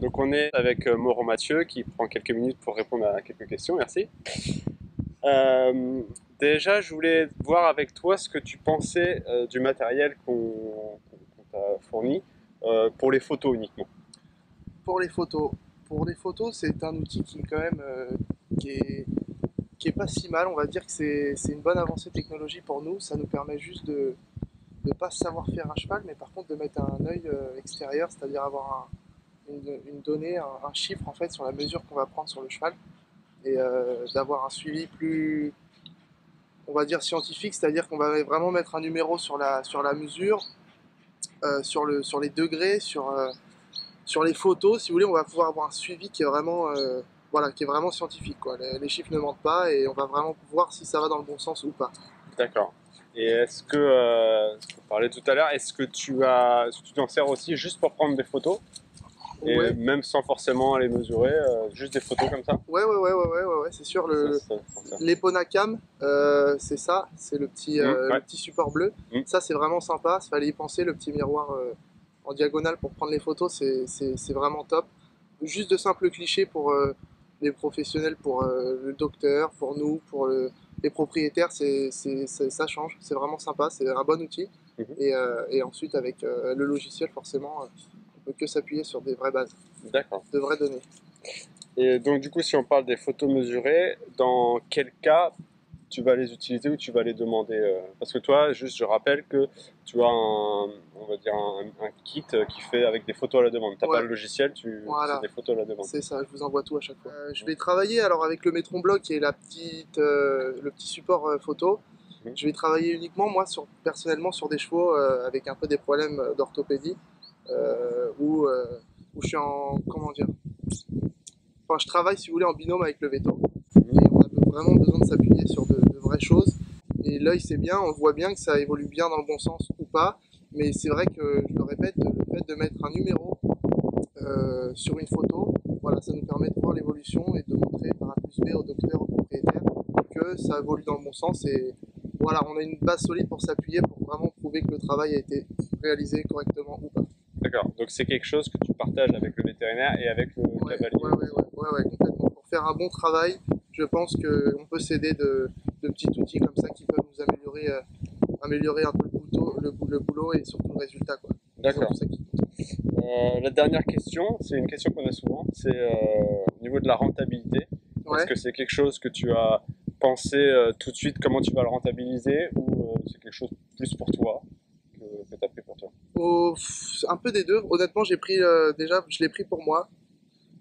Donc on est avec Mauro Mathieu qui prend quelques minutes pour répondre à quelques questions, merci. Déjà, je voulais voir avec toi ce que tu pensais du matériel qu'on t'a fourni pour les photos uniquement. Pour les photos, c'est un outil qui quand même qui est pas si mal. On va dire que c'est une bonne avancée technologique pour nous. Ça nous permet juste de ne pas savoir faire un cheval, mais par contre de mettre un œil extérieur, c'est-à-dire avoir une donnée, un chiffre en fait sur la mesure qu'on va prendre sur le cheval et d'avoir un suivi plus, on va dire, scientifique, c'est-à-dire qu'on va vraiment mettre un numéro sur la mesure, sur les degrés, sur les photos. Si vous voulez, on va pouvoir avoir un suivi qui est vraiment, voilà, qui est vraiment scientifique, quoi. Les chiffres ne mentent pas et on va vraiment voir si ça va dans le bon sens ou pas. D'accord. Et est-ce que, je parlais tout à l'heure, est-ce que tu t'en sers aussi juste pour prendre des photos? Et ouais, même sans forcément les mesurer, juste des photos comme ça. Ouais, c'est sûr. L'Epona Cam, c'est ça, c'est le petit support bleu. Ça, c'est vraiment sympa, il fallait y penser, le petit miroir en diagonale pour prendre les photos, c'est vraiment top. Juste de simples clichés pour les professionnels, pour le docteur, pour nous, pour les propriétaires, ça change, c'est vraiment sympa, c'est un bon outil. Et ensuite, avec le logiciel, forcément, que s'appuyer sur des vraies bases, de vraies données. Et donc du coup, si on parle des photos mesurées, dans quel cas tu vas les utiliser ou tu vas les demander? Parce que toi, juste je rappelle que tu as un kit qui fait avec des photos à la demande. Tu n'as pas le logiciel, c'est des photos à la demande. C'est ça, je vous envoie tout à chaque fois. Je vais travailler alors avec le métron-bloc qui est le petit support photo. Je vais travailler uniquement moi personnellement sur des chevaux avec un peu des problèmes d'orthopédie. Où je suis en, je travaille, si vous voulez, en binôme avec le veto. Et on a vraiment besoin de s'appuyer sur de vraies choses. Et l'œil, c'est bien, on voit bien que ça évolue bien dans le bon sens ou pas. Mais c'est vrai que, je le répète, le fait de mettre un numéro sur une photo, voilà, ça nous permet de voir l'évolution et de montrer par A plus B au docteur, au propriétaire, que ça évolue dans le bon sens. Et voilà, on a une base solide pour s'appuyer, pour vraiment prouver que le travail a été réalisé correctement ou pas. D'accord, donc c'est quelque chose que tu partages avec le vétérinaire et avec le cavalier. Ouais, complètement. Pour faire un bon travail, je pense qu'on peut s'aider de petits outils comme ça qui peuvent nous améliorer, un peu le boulot et surtout le résultat. D'accord. La dernière question, c'est une question qu'on a souvent, c'est au niveau de la rentabilité. Ouais. Est-ce que c'est quelque chose que tu as pensé tout de suite, comment tu vas le rentabiliser, ou c'est quelque chose plus pour toi que tu as pris pour toi? Un peu des deux. Honnêtement, j'ai pris déjà, je l'ai pris pour moi,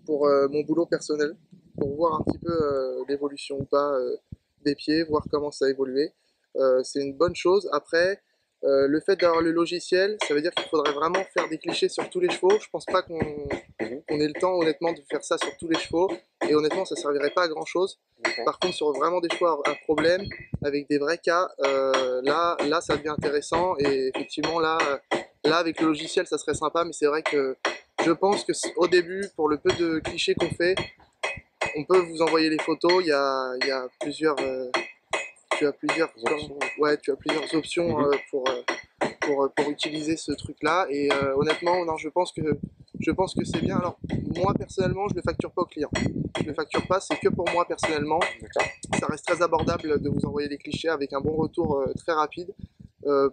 pour mon boulot personnel, pour voir un petit peu l'évolution ou pas des pieds, voir comment ça a évolué. C'est une bonne chose. Après, le fait d'avoir le logiciel, ça veut dire qu'il faudrait vraiment faire des clichés sur tous les chevaux. Je pense pas qu'on ait le temps, honnêtement, de faire ça sur tous les chevaux. Et honnêtement, ça servirait pas à grand chose. Par contre, sur vraiment des chevaux à problème, avec des vrais cas, là, ça devient intéressant. Et effectivement, là, avec le logiciel, ça serait sympa, mais c'est vrai que je pense qu'au début, pour le peu de clichés qu'on fait, on peut vous envoyer les photos. Il y a plusieurs, tu as plusieurs options pour utiliser ce truc-là. Et honnêtement, non, je pense que c'est bien. Alors moi personnellement, je ne le facture pas au client. Je ne le facture pas, c'est que pour moi personnellement. Ça reste très abordable de vous envoyer les clichés avec un bon retour très rapide.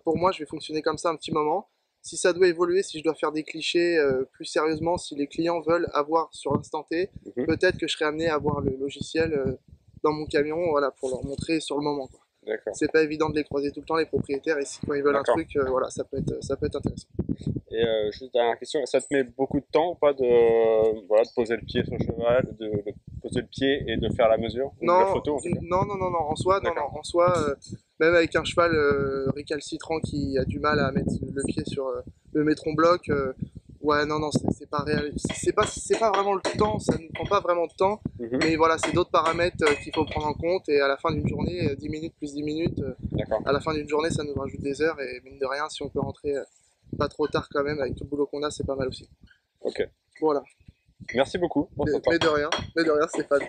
Pour moi, je vais fonctionner comme ça un petit moment. Si ça doit évoluer, si je dois faire des clichés plus sérieusement, si les clients veulent avoir sur l'instant T, peut-être que je serai amené à avoir le logiciel dans mon camion, voilà, pour leur montrer sur le moment. C'est pas évident de les croiser tout le temps, les propriétaires, et si quand ils veulent un truc, voilà, ça peut être intéressant. Et juste dernière question, ça te met beaucoup de temps ou pas de poser le pied sur le cheval, de poser le pied et de faire la mesure, la photo, en fait. Non, en soi, même avec un cheval récalcitrant qui a du mal à mettre le pied sur le métron-bloc, c'est pas réel, c'est pas vraiment le temps, ça ne prend pas vraiment de temps, mais voilà, c'est d'autres paramètres qu'il faut prendre en compte, et à la fin d'une journée, 10 minutes plus 10 minutes, à la fin d'une journée, ça nous rajoute des heures, et mine de rien, si on peut rentrer pas trop tard quand même, avec tout le boulot qu'on a, c'est pas mal aussi. Ok. Voilà. Merci beaucoup. Mais de rien, Stéphane.